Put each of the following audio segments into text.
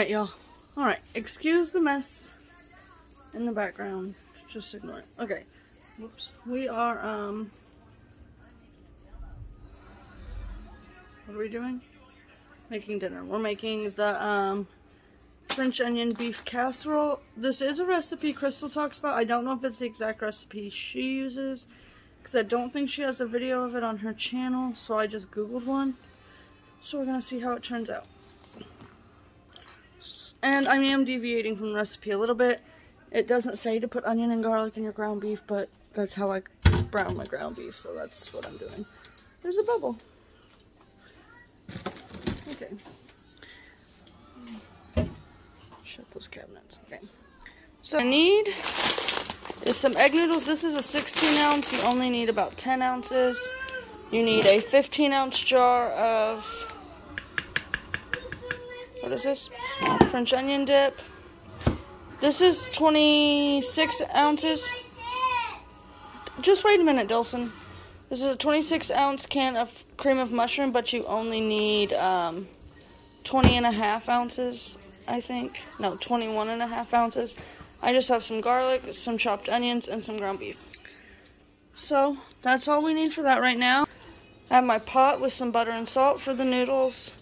Alright, y'all. Alright, excuse the mess in the background. Just ignore it. Okay. Whoops. We are, what are we doing? Making dinner. We're making the, French onion beef casserole. This is a recipe Crystal talks about. I don't know if it's the exact recipe she uses, because I don't think she has a video of it on her channel, so I just Googled one. So we're going to see how it turns out. And I am deviating from the recipe a little bit. It doesn't say to put onion and garlic in your ground beef, but that's how I brown my ground beef, so that's what I'm doing. There's a bubble. Okay. Shut those cabinets. Okay. So I need is some egg noodles. This is a 16 ounce. You only need about 10 ounces. You need a 15 ounce jar of, what is this? French onion dip. This is 26 ounces. Just wait a minute, Dilson. This is a 26 ounce can of cream of mushroom, but you only need 20.5 ounces, I think. No, 21.5 ounces. I just have some garlic, some chopped onions, and some ground beef. So that's all we need for that right now. I have my pot with some butter and salt for the noodles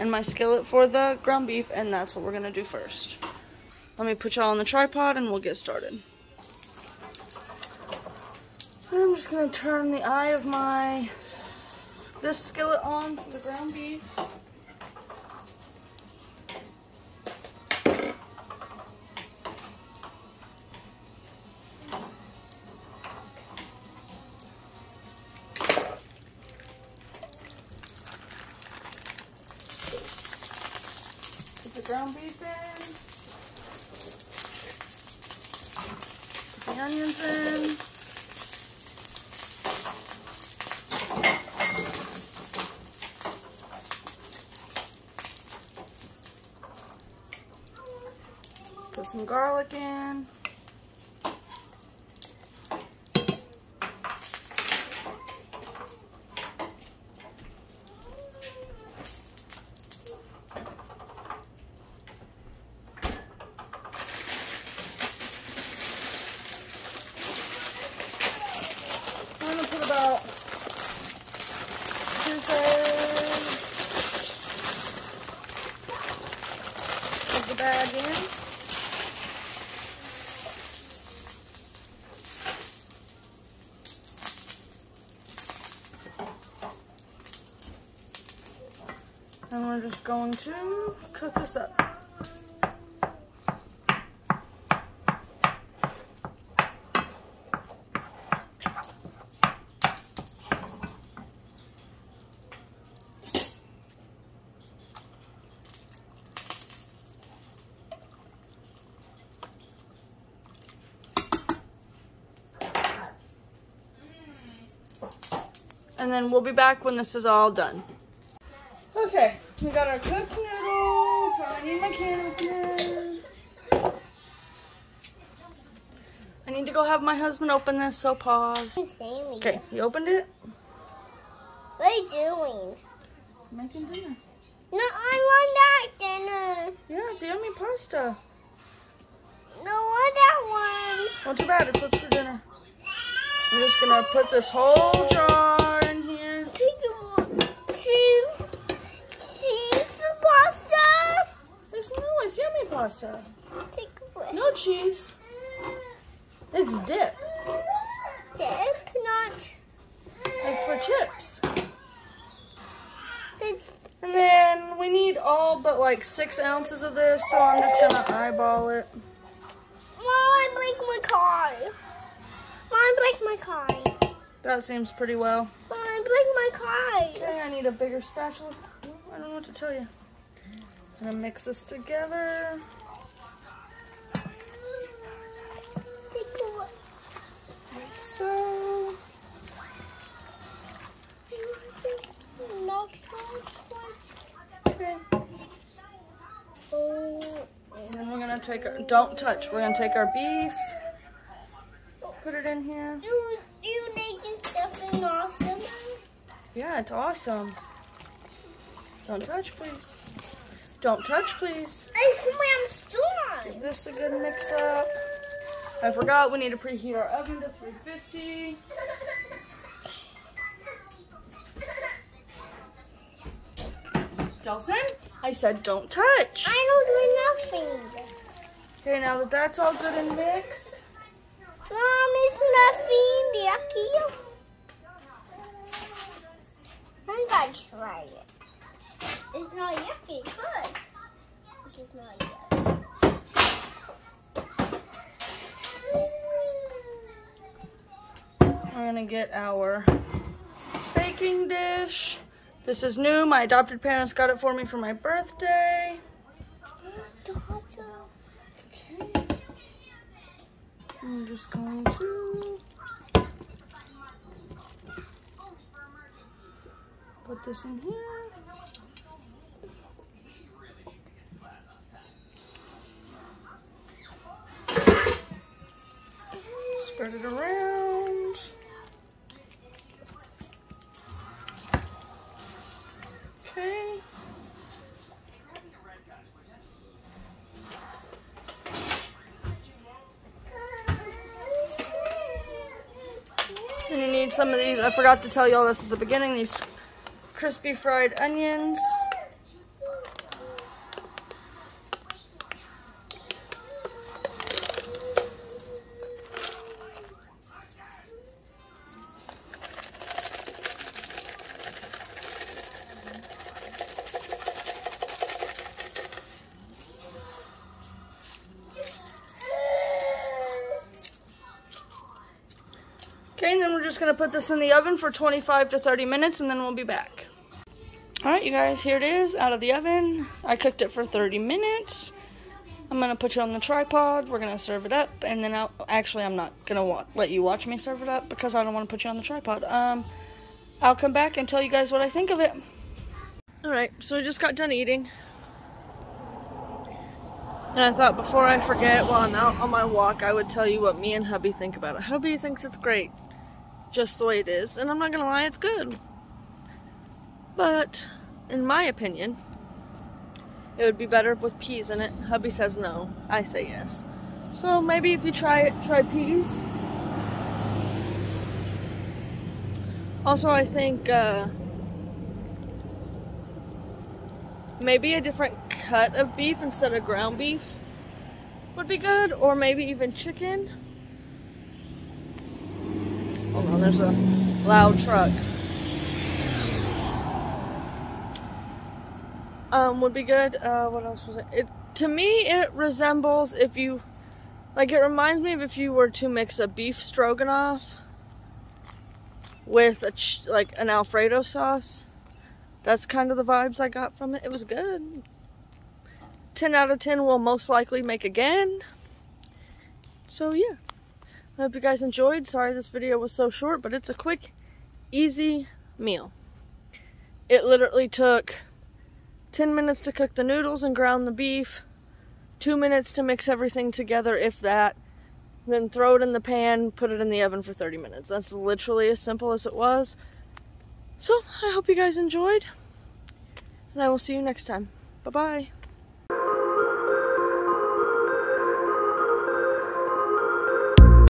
and my skillet for the ground beef, and that's what we're gonna do first. Let me put y'all on the tripod and we'll get started. And I'm just gonna turn the eye of my, this skillet on for the ground beef. Ground beef in, the onions in, put some garlic in, about 2/3 of the bag in, and we're just going to cook this up. And then we'll be back when this is all done. Okay, we got our cooked noodles. I need my can opener. I need to go have my husband open this, so pause. Okay, you opened it? What are you doing? I'm making dinner. No, I want that dinner. Yeah, it's yummy pasta. No, I want that one. Well, too bad, it's what's for dinner. I'm just gonna put this whole jar. Yummy pasta. Take away. No cheese. It's dip. Dip, not like for chips. And then we need all but like 6 ounces of this, so I'm just gonna eyeball it. Mom, I break my car. Mom, I break my car. That seems pretty well. Mom, I break my car. Okay, I need a bigger spatula. I don't know what to tell you. I'm gonna mix this together. Like so. Okay. And then we're gonna take our, don't touch, we're gonna take our beef, put it in here. You making stuffing awesome? Yeah, it's awesome. Don't touch, please. Don't touch, please. I swear I'm strong. This is a good mix up. I forgot we need to preheat our oven to 350. Dilson, I said don't touch. I don't do nothing. Okay, now that that's all good and mixed. Mom, it's nothing, yucky. I'm gonna try it. It's not yucky, good. It's not yucky. We're gonna get our baking dish. This is new. My adopted parents got it for me for my birthday. Okay. I'm just going to put this in here. Spread it around. Okay. And you need some of these. I forgot to tell you all this at the beginning. These crispy fried onions. Okay, and then we're just gonna put this in the oven for 25 to 30 minutes and then we'll be back. All right, you guys, here it is out of the oven. I cooked it for 30 minutes. I'm gonna put you on the tripod. We're gonna serve it up and then I'm not gonna let you watch me serve it up because I don't wanna put you on the tripod. I'll come back and tell you guys what I think of it. All right, so I just got done eating. And I thought before I forget, while I'm out on my walk, I would tell you what me and hubby think about it. Hubby thinks it's great. Just the way it is, and I'm not gonna lie, it's good. But in my opinion, it would be better with peas in it. Hubby says no, I say yes. So maybe if you try it, try peas. Also, I think maybe a different cut of beef instead of ground beef would be good, or maybe even chicken. Hold on, there's a loud truck. Would be good. What else was it? To me, it resembles if you, like, it reminds me of if you were to mix a beef stroganoff with an Alfredo sauce. That's kind of the vibes I got from it. It was good. 10 out of 10 we'll most likely make again. So yeah. I hope you guys enjoyed. Sorry this video was so short, but it's a quick, easy meal. It literally took 10 minutes to cook the noodles and ground the beef, 2 minutes to mix everything together, if that, then throw it in the pan, put it in the oven for 30 minutes. That's literally as simple as it was. So, I hope you guys enjoyed, and I will see you next time. Bye-bye.